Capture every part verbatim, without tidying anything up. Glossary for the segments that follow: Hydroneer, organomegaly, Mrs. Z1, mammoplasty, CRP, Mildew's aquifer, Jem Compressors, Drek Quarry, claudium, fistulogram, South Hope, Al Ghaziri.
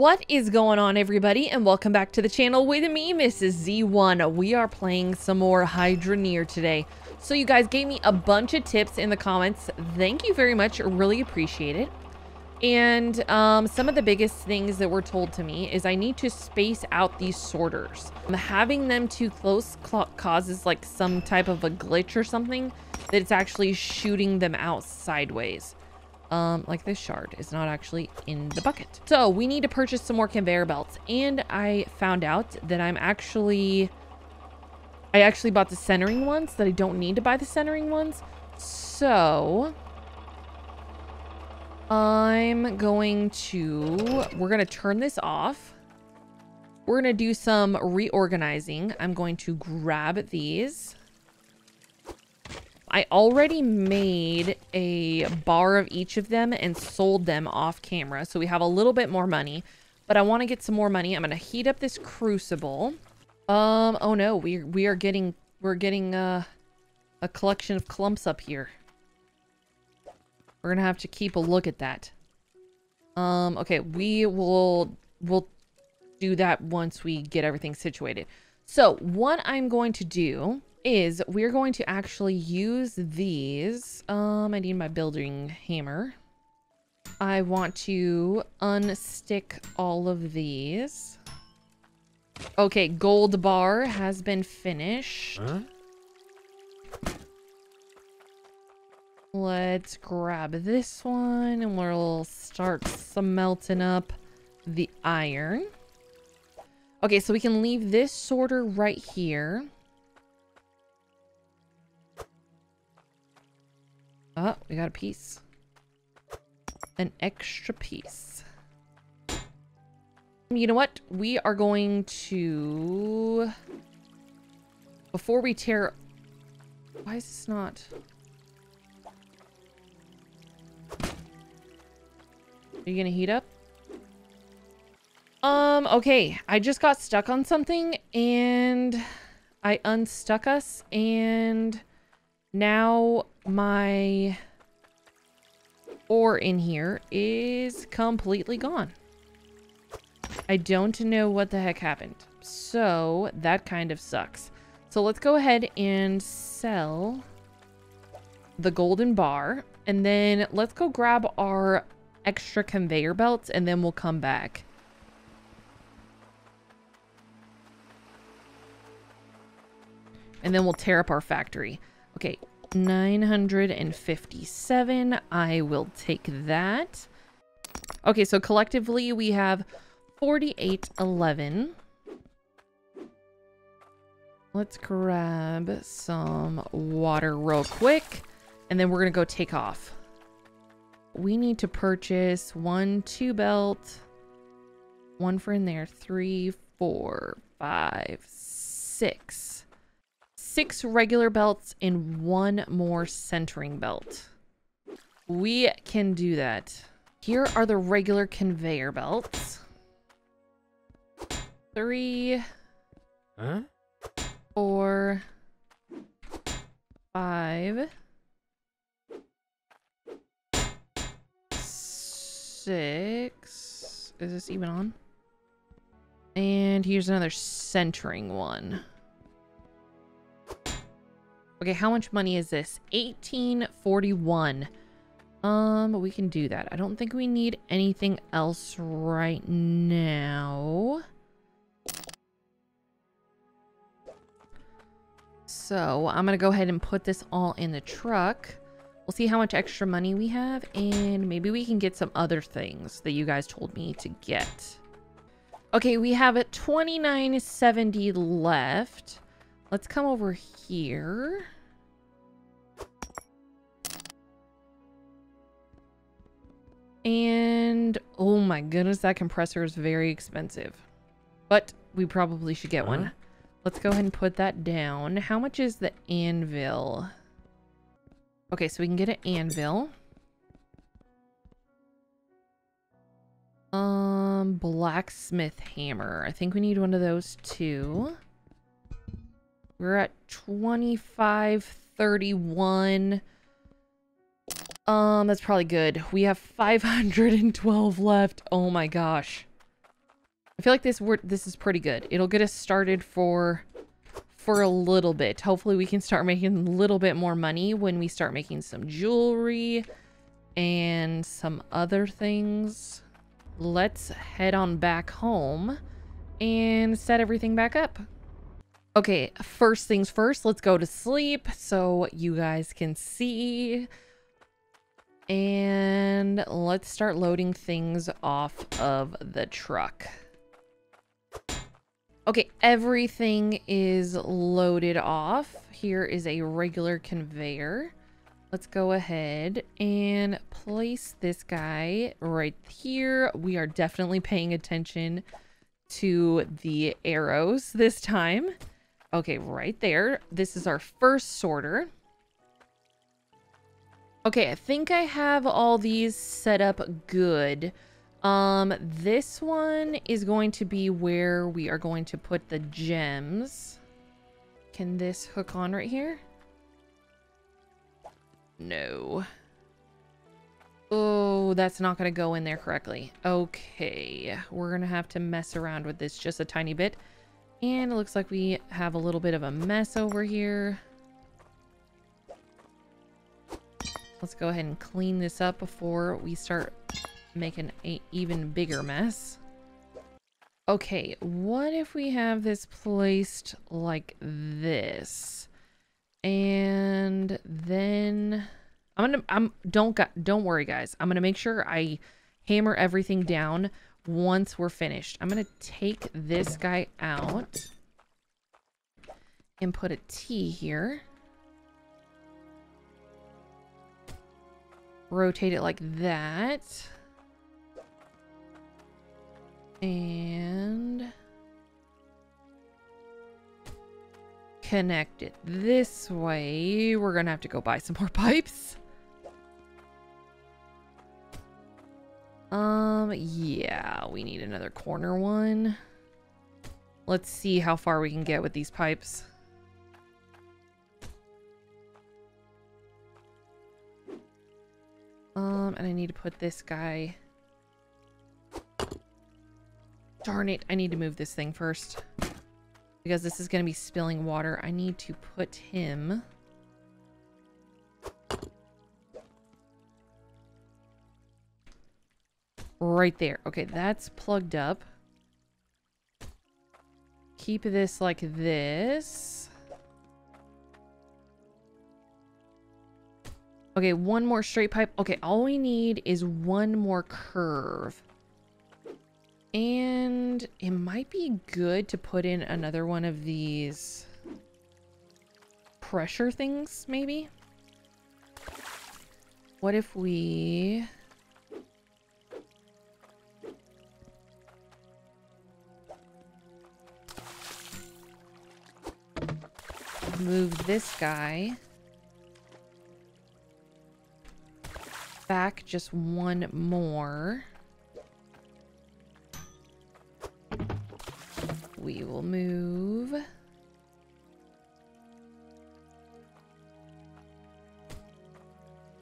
What is going on, everybody, and welcome back to the channel with me, Missus Z one. We are playing some more Hydroneer today. So you guys gave me a bunch of tips in the comments. Thank you very much. Really appreciate it. And um, some of the biggest things that were told to me is I need to space out these sorters. Um, having them too close causes like some type of a glitch or something that it's actually shooting them out sideways. Um, like this shard is not actually in the bucket. So we need to purchase some more conveyor belts. And I found out that I'm actually, I actually bought the centering ones, that I don't need to buy the centering ones. So I'm going to, we're going to turn this off. We're going to do some reorganizing. I'm going to grab these. I already made a bar of each of them and sold them off camera. So we have a little bit more money, but I want to get some more money. I'm going to heat up this crucible. Um, oh no, we, we are getting, we're getting uh, a collection of clumps up here. We're going to have to keep a look at that. Um, okay, we will, we'll do that once we get everything situated. So what I'm going to do is we're going to actually use these. Um, I need my building hammer. I want to unstick all of these. Okay, gold bar has been finished. Huh? Let's grab this one and we'll start smelting up the iron. Okay, so we can leave this sorter right here. Oh, we got a piece. An extra piece. You know what? We are going to... Before we tear... Why is this not... Are you going to heat up? Um, okay. I just got stuck on something and I unstuck us and... Now my ore in here is completely gone. I don't know what the heck happened. So that kind of sucks. So let's go ahead and sell the golden bar. And then let's go grab our extra conveyor belts and then we'll come back. And then we'll tear up our factory. Okay, nine hundred fifty-seven. I will take that. Okay, so collectively we have forty-eight eleven. Let's grab some water real quick, and then we're going to go take off. We need to purchase one, two belt, one for in there, three, four, five, six. Six regular belts and one more centering belt. We can do that. Here are the regular conveyor belts. Three, huh? Four, five, six. Is this even on? And here's another centering one. Okay, how much money is this? eighteen forty-one. Um, we can do that. I don't think we need anything else right now. So I'm going to go ahead and put this all in the truck. We'll see how much extra money we have. And maybe we can get some other things that you guys told me to get. Okay, we have a twenty-nine seventy left. Let's come over here. And oh my goodness, that compressor is very expensive. But we probably should get one. Let's go ahead and put that down. How much is the anvil? Okay, so we can get an anvil. Um, blacksmith hammer. I think we need one of those too. We're at twenty-five thirty-one. Um, that's probably good. We have five hundred twelve left. Oh my gosh. I feel like this word, this is pretty good. It'll get us started for for a little bit. Hopefully we can start making a little bit more money when we start making some jewelry and some other things. Let's head on back home and set everything back up. Okay, first things first, let's go to sleep so you guys can see. And let's start loading things off of the truck. Okay, everything is loaded off. Here is a regular conveyor. Let's go ahead and place this guy right here. We are definitely paying attention to the arrows this time. Okay, right there. This is our first sorter. Okay, I think I have all these set up good. Um, this one is going to be where we are going to put the gems. Can this hook on right here? No. Oh, that's not going to go in there correctly. Okay, we're going to have to mess around with this just a tiny bit. And it looks like we have a little bit of a mess over here. Let's go ahead and clean this up before we start making an even bigger mess. Okay, what if we have this placed like this? And then I'm gonna, I'm don't got, don't worry guys. I'm gonna make sure I hammer everything down once we're finished. I'm gonna take this guy out and put a T here. Rotate it like that. And connect it this way. We're gonna have to go buy some more pipes. Um, yeah, we need another corner one. Let's see how far we can get with these pipes. Um, and I need to put this guy. Darn it, I need to move this thing first, because this is going to be spilling water. I need to put him right there. Okay, that's plugged up. Keep this like this. Okay, one more straight pipe. Okay, all we need is one more curve. And it might be good to put in another one of these pressure things, maybe? What if we... move this guy back just one more. We will move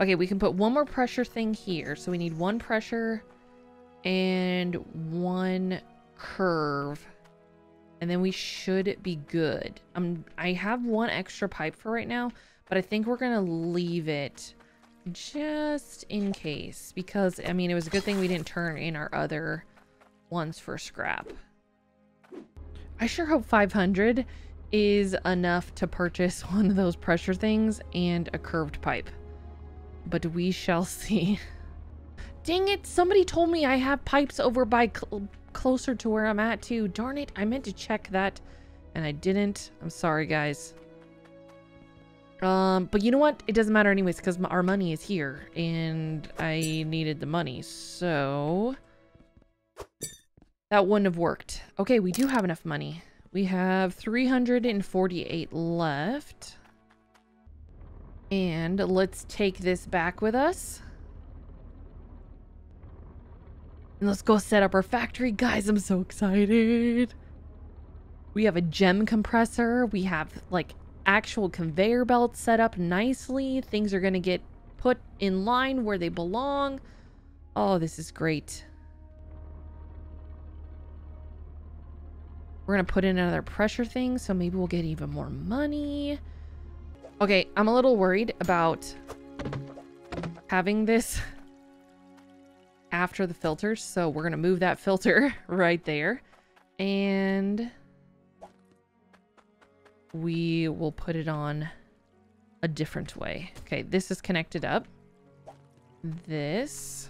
okay, we can put one more pressure thing here, so we need one pressure and one curve, and then we should be good. um I have one extra pipe for right now, but I think we're gonna leave it just in case, because I mean, it was a good thing we didn't turn in our other ones for scrap. I sure hope five hundred is enough to purchase one of those pressure things and a curved pipe, but we shall see. Dang it, somebody told me I have pipes over by cl- closer to where I'm at too. Darn it, I meant to check that and I didn't. I'm sorry guys. Um, but you know what? It doesn't matter anyways, because our money is here and I needed the money, so that wouldn't have worked. Okay, we do have enough money. We have three hundred forty-eight left. And let's take this back with us. And let's go set up our factory. Guys, I'm so excited. We have a gem compressor. We have like actual conveyor belt set up nicely. Things are going to get put in line where they belong. Oh, this is great. We're gonna put in another pressure thing, so maybe we'll get even more money. Okay, I'm a little worried about having this after the filters, so we're gonna move that filter right there, and we will put it on a different way. Okay, this is connected up. This.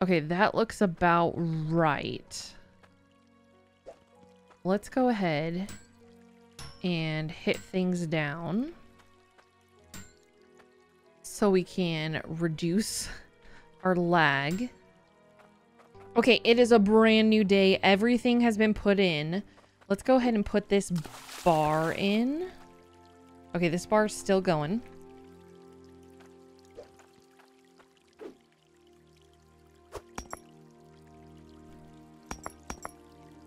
Okay, that looks about right. Let's go ahead and hit things down so we can reduce our lag. Okay, it is a brand new day. Everything has been put in. Let's go ahead and put this bar in. Okay, this bar is still going.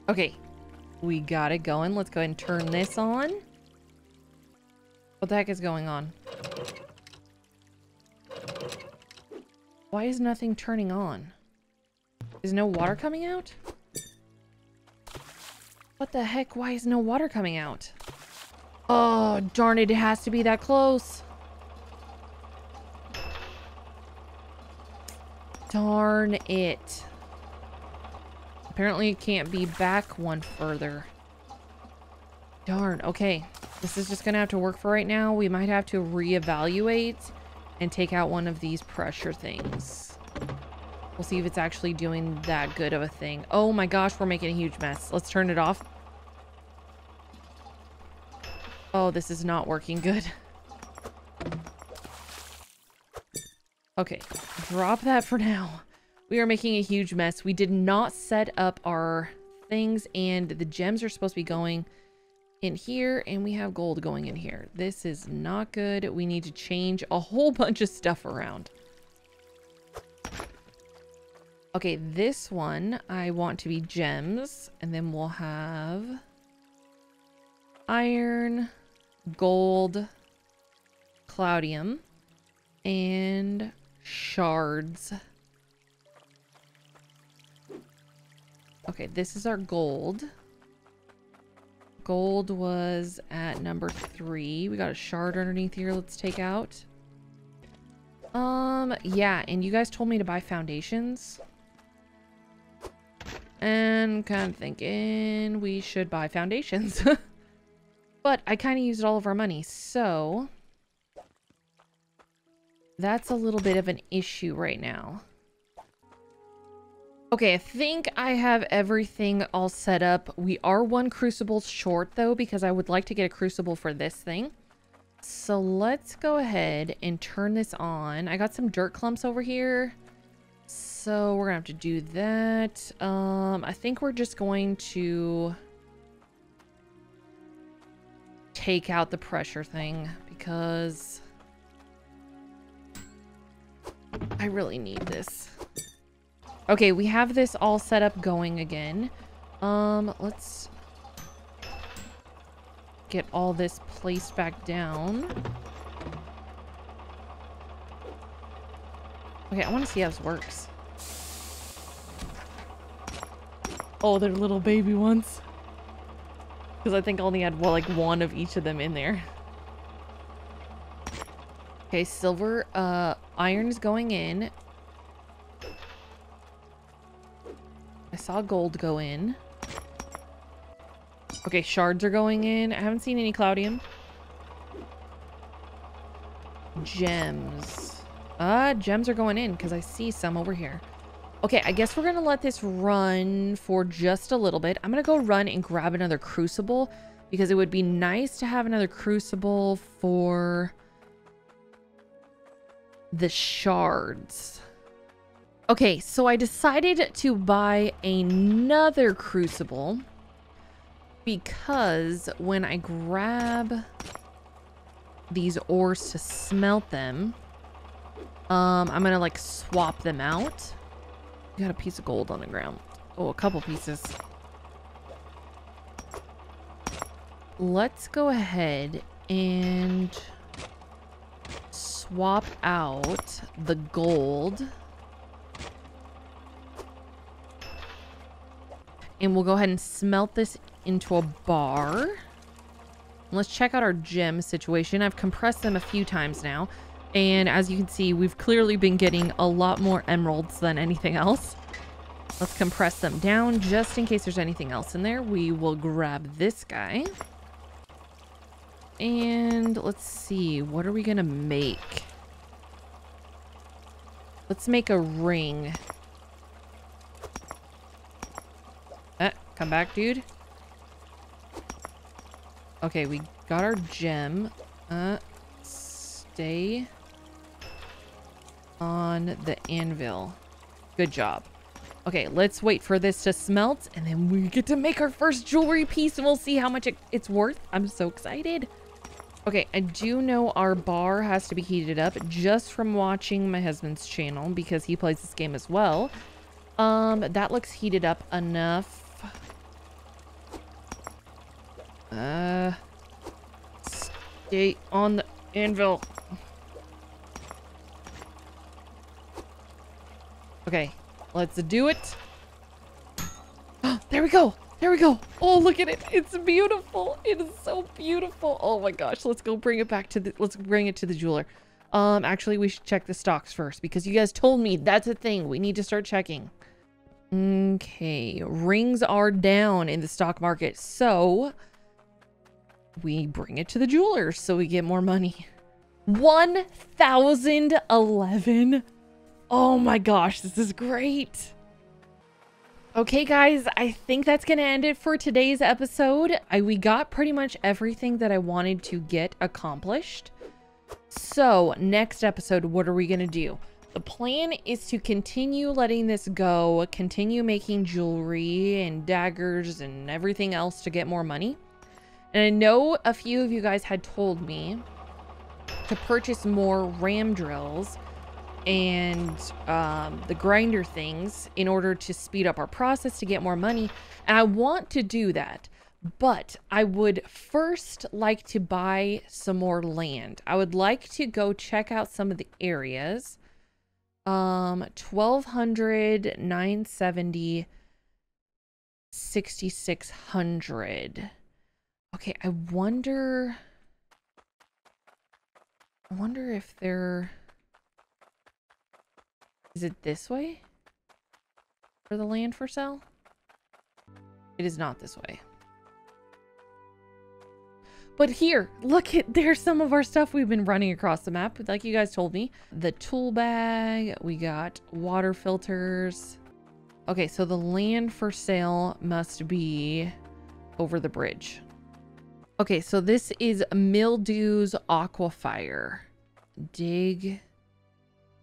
Okay, we got it going. Let's go ahead and turn this on. What the heck is going on? Why is nothing turning on? Is no water coming out? What the heck? Why is no water coming out? Oh, darn it. It has to be that close. Darn it. Apparently, it can't be back one further. Darn. Okay. This is just going to have to work for right now. We might have to reevaluate and take out one of these pressure things. We'll see if it's actually doing that good of a thing. Oh my gosh, we're making a huge mess. Let's turn it off. Oh, this is not working good. Okay. Drop that for now. We are making a huge mess. We did not set up our things, and the gems are supposed to be going in here, and we have gold going in here. This is not good. We need to change a whole bunch of stuff around. Okay, this one I want to be gems, and then we'll have iron, gold, claudium, and shards. Okay, this is our gold. Gold was at number three. We got a shard underneath here. Let's take out. Um, yeah, and you guys told me to buy foundations. And kind of thinking we should buy foundations. But I kind of used all of our money, so that's a little bit of an issue right now. Okay, I think I have everything all set up. We are one crucible short, though, because I would like to get a crucible for this thing. So let's go ahead and turn this on. I got some dirt clumps over here, so we're gonna have to do that. Um, I think we're just going to take out the pressure thing because I really need this. Okay, we have this all set up going again. Um, let's get all this placed back down. Okay, I want to see how this works. Oh, they're little baby ones. Because I think I only had, well, like one of each of them in there. Okay, silver, uh, iron is going in. I saw gold go in. Okay, shards are going in. I haven't seen any claudium. Gems. Ah, uh, gems are going in because I see some over here. Okay, I guess we're going to let this run for just a little bit. I'm going to go run and grab another crucible because it would be nice to have another crucible for the shards. Okay, so I decided to buy another crucible because when I grab these ores to smelt them, um, I'm gonna like swap them out. You got a piece of gold on the ground. Oh, a couple pieces. Let's go ahead and swap out the gold. And we'll go ahead and smelt this into a bar. And let's check out our gem situation. I've compressed them a few times now. And as you can see, we've clearly been getting a lot more emeralds than anything else. Let's compress them down just in case there's anything else in there. We will grab this guy. And let's see, what are we gonna make? Let's make a ring. Eh, come back, dude. Okay, we got our gem. Uh, stay on the anvil. Good job. Okay, let's wait for this to smelt, and then we get to make our first jewelry piece, and we'll see how much it, it's worth. I'm so excited. Okay, I do know our bar has to be heated up just from watching my husband's channel because he plays this game as well. Um, that looks heated up enough. Uh, stay on the anvil. Okay, let's do it. There we go. There we go. Oh, look at it. It's beautiful. It is so beautiful. Oh my gosh. Let's go bring it back to the, let's bring it to the jeweler. Um, actually we should check the stocks first because you guys told me that's a thing. We need to start checking. Okay. Rings are down in the stock market. So we bring it to the jeweler so we get more money. one thousand eleven. Oh my gosh. This is great. Okay, guys, I think that's going to end it for today's episode. I, we got pretty much everything that I wanted to get accomplished. So next episode, what are we going to do? The plan is to continue letting this go, continue making jewelry and daggers and everything else to get more money. And I know a few of you guys had told me to purchase more ram drills and um, the grinder things in order to speed up our process to get more money. And I want to do that, but I would first like to buy some more land. I would like to go check out some of the areas. Um, twelve hundred, nine seventy, sixty-six hundred. Okay, I wonder... I wonder if they're... Is it this way for the land for sale? It is not this way. But here, look at, there's some of our stuff we've been running across the map. Like you guys told me, the tool bag, we got water filters. Okay, so the land for sale must be over the bridge. Okay, so this is Mildew's aquifer. Dig.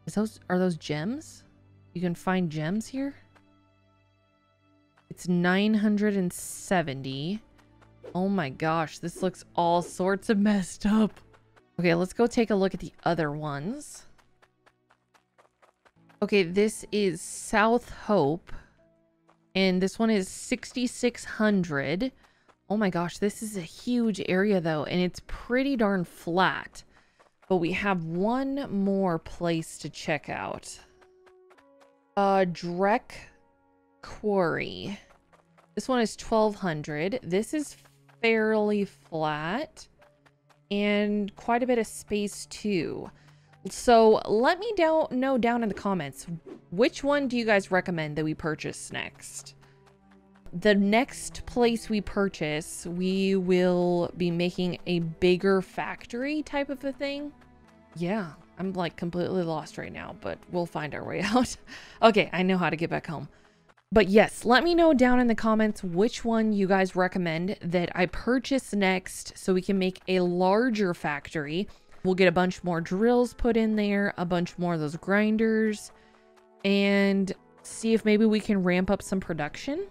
Is those, are those gems? You can find gems here? It's nine hundred seventy. Oh my gosh, this looks all sorts of messed up. Okay, let's go take a look at the other ones. Okay, this is South Hope. And this one is sixty-six hundred. Oh my gosh, this is a huge area though, and it's pretty darn flat. But we have one more place to check out. Uh, Drek Quarry. This one is twelve hundred. This is fairly flat and quite a bit of space too. So let me down, know down in the comments, which one do you guys recommend that we purchase next? The next place we purchase, we will be making a bigger factory type of a thing. Yeah, I'm like completely lost right now, but we'll find our way out. Okay, I know how to get back home. But yes, let me know down in the comments which one you guys recommend that I purchase next so we can make a larger factory. We'll get a bunch more drills put in there, a bunch more of those grinders, and see if maybe we can ramp up some production.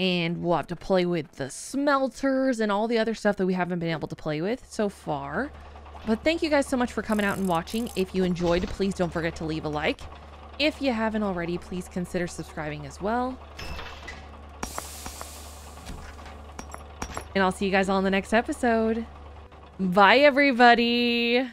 And we'll have to play with the smelters and all the other stuff that we haven't been able to play with so far. But thank you guys so much for coming out and watching. If you enjoyed, please don't forget to leave a like. If you haven't already, please consider subscribing as well. And I'll see you guys all in the next episode. Bye, everybody.